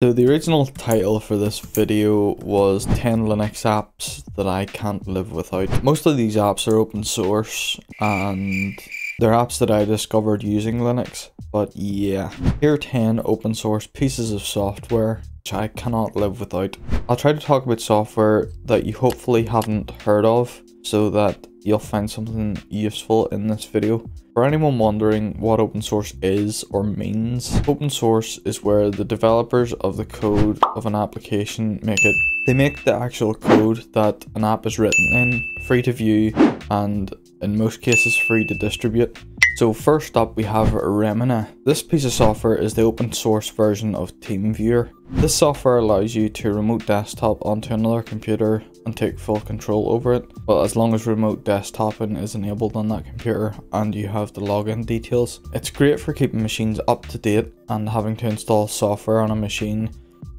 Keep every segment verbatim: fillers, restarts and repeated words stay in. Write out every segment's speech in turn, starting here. So the original title for this video was ten Linux apps that I can't live without. Most of these apps are open source and they're apps that I discovered using Linux. But yeah, here are ten open source pieces of software which I cannot live without. I'll try to talk about software that you hopefully haven't heard of so that you'll find something useful in this video. For anyone wondering what open source is or means, open source is where the developers of the code of an application make it. They make the actual code that an app is written in, free to view, and in most cases free to distribute. So first up we have Remmina. This piece of software is the open source version of TeamViewer. This software allows you to remote desktop onto another computer and take full control over it. But as long as remote desktopping is enabled on that computer and you have the login details. It's great for keeping machines up to date and having to install software on a machine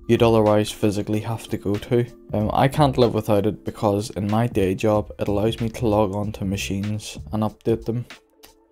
you'd otherwise physically have to go to. Um, I can't live without it because in my day job it allows me to log on to machines and update them,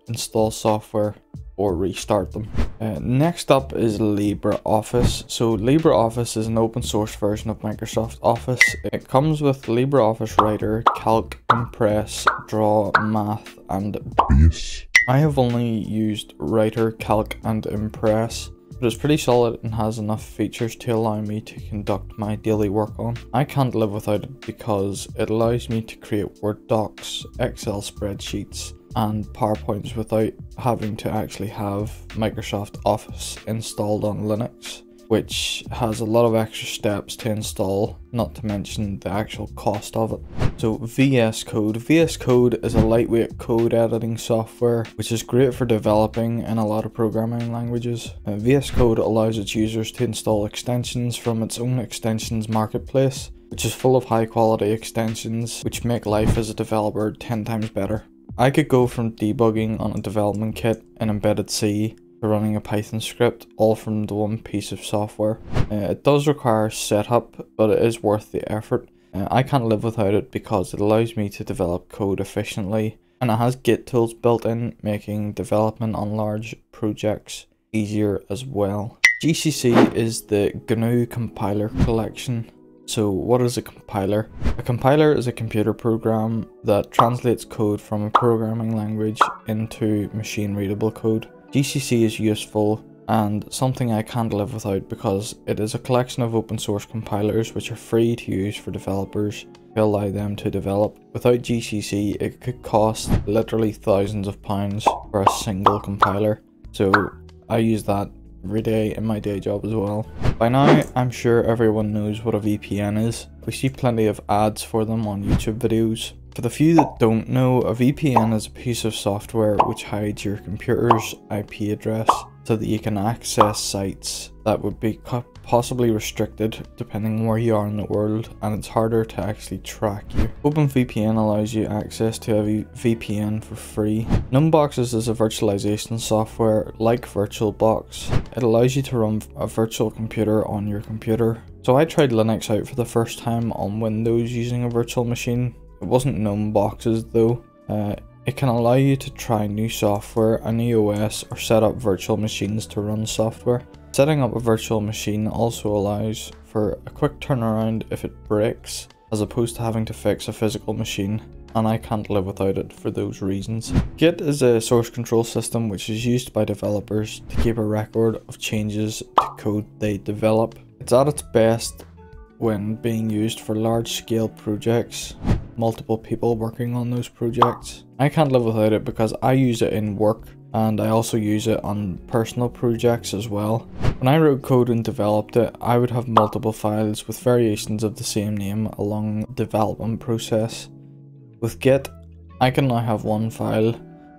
install software or restart them. Uh, next up is LibreOffice. So LibreOffice is an open source version of Microsoft Office. It comes with LibreOffice Writer, Calc, Impress, Draw, Math and Base. I have only used Writer, Calc and Impress, but it's pretty solid and has enough features to allow me to conduct my daily work on. I can't live without it because it allows me to create Word docs, Excel spreadsheets, and PowerPoints without having to actually have Microsoft Office installed on Linux, which has a lot of extra steps to install, not to mention the actual cost of it. So V S Code. V S Code is a lightweight code editing software which is great for developing in a lot of programming languages. Uh, V S Code allows its users to install extensions from its own extensions marketplace, which is full of high quality extensions which make life as a developer ten times better. I could go from debugging on a development kit in embedded C to running a Python script, all from the one piece of software. Uh, it does require setup, but it is worth the effort. Uh, I can't live without it because it allows me to develop code efficiently, and it has Git tools built in, making development on large projects easier as well. G C C is the G N U compiler collection. So what is a compiler? A compiler is a computer program that translates code from a programming language into machine readable code. G C C is useful and something I can't live without because it is a collection of open source compilers which are free to use for developers to allow them to develop. Without G C C it could cost literally thousands of pounds for a single compiler. So I use that every day in my day job as well. By now, I'm sure everyone knows what a V P N is. We see plenty of ads for them on YouTube videos. For the few that don't know, a V P N is a piece of software which hides your computer's I P address so that you can access sites that would be possibly restricted depending on where you are in the world, and it's harder to actually track you. OpenVPN allows you access to a V P N for free. Gnome Boxes is a virtualization software like VirtualBox. It allows you to run a virtual computer on your computer. So I tried Linux out for the first time on Windows using a virtual machine. It wasn't Gnome Boxes though. Uh, It can allow you to try new software, a new O S, or set up virtual machines to run software. Setting up a virtual machine also allows for a quick turnaround if it breaks, as opposed to having to fix a physical machine, and I can't live without it for those reasons. Git is a source control system which is used by developers to keep a record of changes to code they develop. It's at its best when being used for large-scale projects, multiple people working on those projects. I can't live without it because I use it in work and I also use it on personal projects as well. When I wrote code and developed it, I would have multiple files with variations of the same name along the development process. With Git, I can now have one file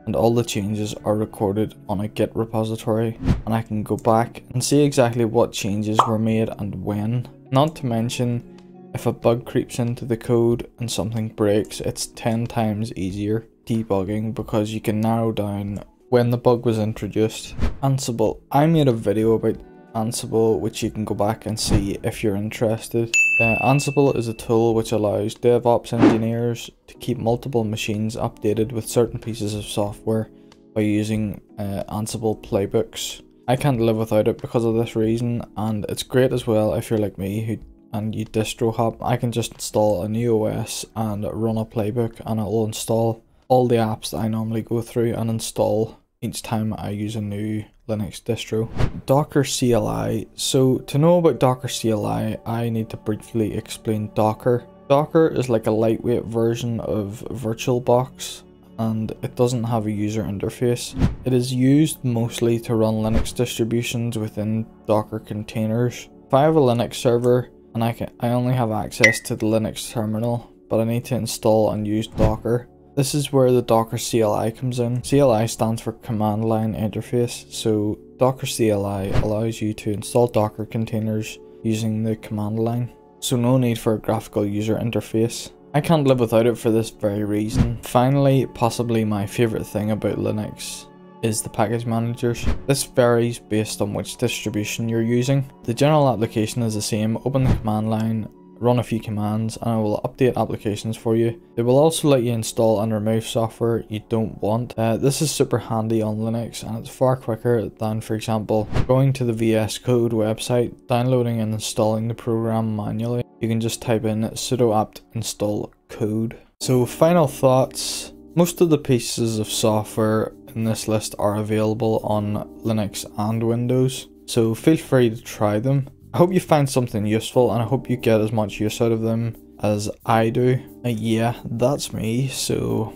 and all the changes are recorded on a Git repository, and I can go back and see exactly what changes were made and when. Not to mention, if a bug creeps into the code and something breaks, it's ten times easier debugging because you can narrow down when the bug was introduced. Ansible. I made a video about Ansible which you can go back and see if you're interested. Uh, Ansible is a tool which allows DevOps engineers to keep multiple machines updated with certain pieces of software by using uh, Ansible playbooks. I can't live without it because of this reason, and it's great as well if you're like me who and you distro hop. I can just install a new O S and run a playbook and it'll install all the apps that I normally go through and install each time I use a new Linux distro. Docker C L I. So to know about Docker C L I, I need to briefly explain Docker. Docker is like a lightweight version of VirtualBox, and it doesn't have a user interface. It is used mostly to run Linux distributions within Docker containers. If I have a Linux server and I can, I only have access to the Linux terminal, but I need to install and use Docker. This is where the Docker C L I comes in. C L I stands for Command Line Interface, so Docker C L I allows you to install Docker containers using the command line, so no need for a graphical user interface. I can't live without it for this very reason. Finally, possibly my favourite thing about Linux is the package managers. This varies based on which distribution you're using. The general application is the same. Open the command line, run a few commands, and I will update applications for you. It will also let you install and remove software you don't want. Uh, this is super handy on Linux, and it's far quicker than, for example, going to the V S Code website, downloading and installing the program manually. You can just type in sudo apt install code. So final thoughts. Most of the pieces of software in this list are available on Linux and Windows, so feel free to try them. I hope you find something useful, and I hope you get as much use out of them as I do. Uh, yeah, that's me, so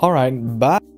alright, bye!